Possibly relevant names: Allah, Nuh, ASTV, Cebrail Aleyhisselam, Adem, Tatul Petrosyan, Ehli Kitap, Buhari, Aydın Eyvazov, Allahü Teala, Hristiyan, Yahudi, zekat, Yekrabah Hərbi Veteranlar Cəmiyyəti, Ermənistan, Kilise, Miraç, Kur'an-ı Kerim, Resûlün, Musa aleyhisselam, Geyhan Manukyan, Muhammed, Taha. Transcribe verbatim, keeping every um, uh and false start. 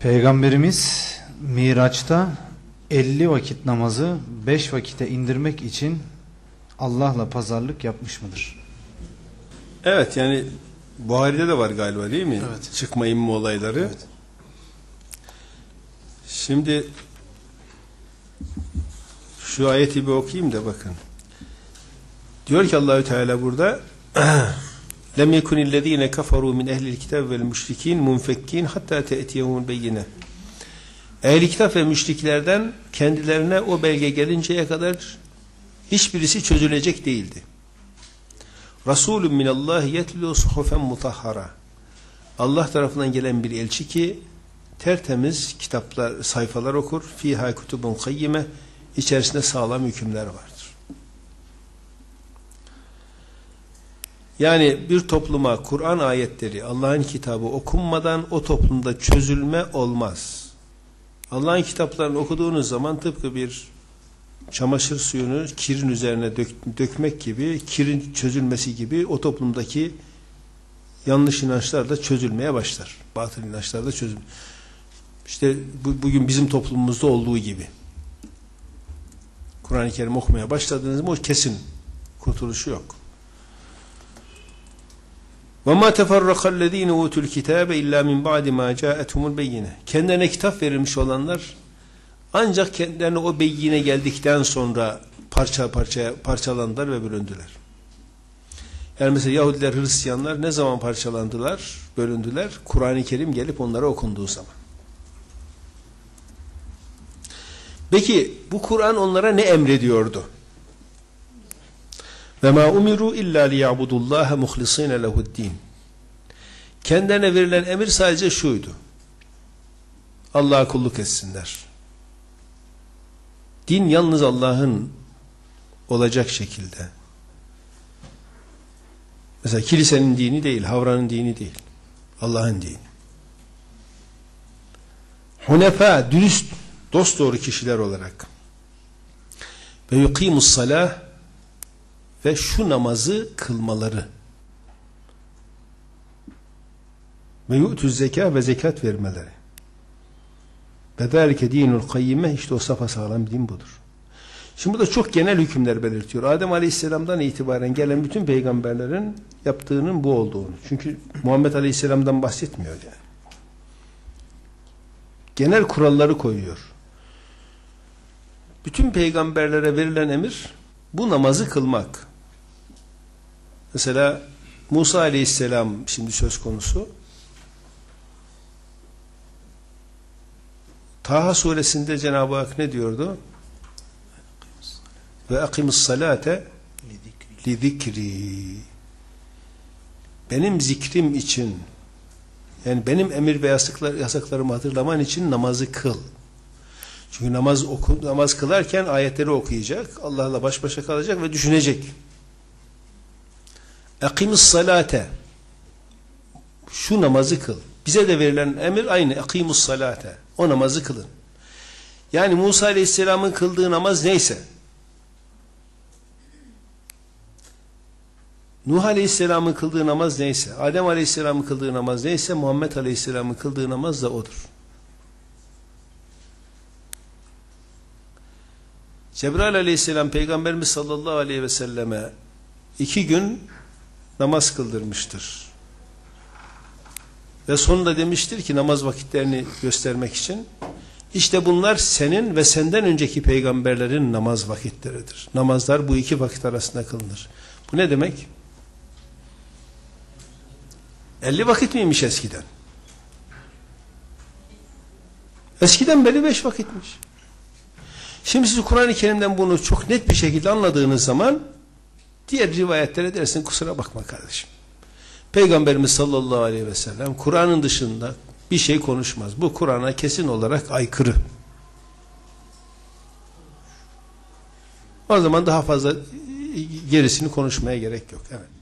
Peygamberimiz Miraç'ta elli vakit namazı beş vakite indirmek için Allah'la pazarlık yapmış mıdır? Evet, yani Buhari'de de var galiba, değil mi? Evet. Çıkma inme olayları. Evet. Şimdi şu ayeti bir okuyayım da bakın. Diyor ki Allahü Teala burada لَمْ يَكُنِ الَّذ۪ينَ كَفَرُوا مِنْ اَهْلِ الْكِتَابِ وَالْمُشْرِك۪ينَ مُنْفَك۪ينَ حَتَّى تَأْتِيَهُمُ الْبَيِّنَةُ. Ehl-i kitap ve müşriklerden kendilerine o belge gelinceye kadar hiçbirisi çözülecek değildi. Resûlün minallâhi yetlû suhufen mutahhara. Allah tarafından gelen bir elçi ki tertemiz kitaplar, sayfalar okur. Fîhâ kutubun kayyime. İçerisinde sağlam hükümler vardır. Yani bir topluma Kur'an ayetleri, Allah'ın kitabı okunmadan o toplumda çözülme olmaz. Allah'ın kitaplarını okuduğunuz zaman tıpkı bir çamaşır suyunu kirin üzerine dök, dökmek gibi, kirin çözülmesi gibi o toplumdaki yanlış inançlar da çözülmeye başlar. Batıl inançlar da çözülmeye. İşte bu, bugün bizim toplumumuzda olduğu gibi. Kur'an-ı Kerim okumaya başladığınız mı o kesin kurtuluşu yok. وَمَا تَفَرَّقَ الَّذ۪ينَ اُوتُوا الْكِتَابَ اِلَّا مِنْ بَعْدِ مَا جَاءَتْهُمُ الْبَيِّنَةُ. Kendilerine kitap verilmiş olanlar ancak kendilerine o beyine geldikten sonra parça parça parçalandılar ve bölündüler. Yani mesela Yahudiler, Hristiyanlar ne zaman parçalandılar, bölündüler? Kur'an-ı Kerim gelip onlara okunduğu zaman. Peki bu Kur'an onlara ne emrediyordu? وَمَا اُمِرُوا اِلَّا لِيَعْبُدُ اللّٰهَ مُخْلِص۪ينَ لَهُ الد۪ينَ. Kendilerine verilen emir sadece şuydu: Allah'a kulluk etsinler. Din yalnız Allah'ın olacak şekilde. Mesela kilisenin dini değil, Havra'nın dini değil, Allah'ın dini. Hunefa, dürüst, dosdoğru kişiler olarak. Ve yukimus salah, ve şu namazı kılmaları. Ve yu'tuz zeka, ve zekat vermeleri. Ve derke dinul kayyime, işte o sapasağlam din budur. Şimdi burada çok genel hükümler belirtiyor. Adem Aleyhisselam'dan itibaren gelen bütün peygamberlerin yaptığının bu olduğunu. Çünkü Muhammed Aleyhisselam'dan bahsetmiyor yani. Genel kuralları koyuyor. Bütün peygamberlere verilen emir bu namazı kılmak. Mesela Musa aleyhisselam şimdi söz konusu. Taha suresinde Cenab-ı Hak ne diyordu? Ve akimus salate li zikri. Benim zikrim için, yani benim emir ve yasaklar, yasaklarımı hatırlaman için namazı kıl. Çünkü namaz, oku, namaz kılarken ayetleri okuyacak, Allah'la baş başa kalacak ve düşünecek. Akimus salate. Şu namazı kıl. Bize de verilen emir aynı. Akimus salate. O namazı kılın. Yani Musa aleyhisselamın kıldığı namaz neyse, Nuh aleyhisselamın kıldığı namaz neyse, Adem aleyhisselamın kıldığı namaz neyse, Muhammed aleyhisselamın kıldığı namaz da odur. Cebrail Aleyhisselam Peygamberimiz sallallahu aleyhi ve selleme iki gün namaz kıldırmıştır. Ve sonunda demiştir ki namaz vakitlerini göstermek için, işte bunlar senin ve senden önceki peygamberlerin namaz vakitleridir. Namazlar bu iki vakit arasında kılınır. Bu ne demek? elli vakit miymiş eskiden? Eskiden beri beş vakitmiş. Şimdi siz Kur'an-ı Kerim'den bunu çok net bir şekilde anladığınız zaman diğer rivayetlere dersin kusura bakma kardeşim. Peygamberimiz sallallahu aleyhi ve sellem Kur'an'ın dışında bir şey konuşmaz. Bu Kur'an'a kesin olarak aykırı. O zaman daha fazla gerisini konuşmaya gerek yok. Evet.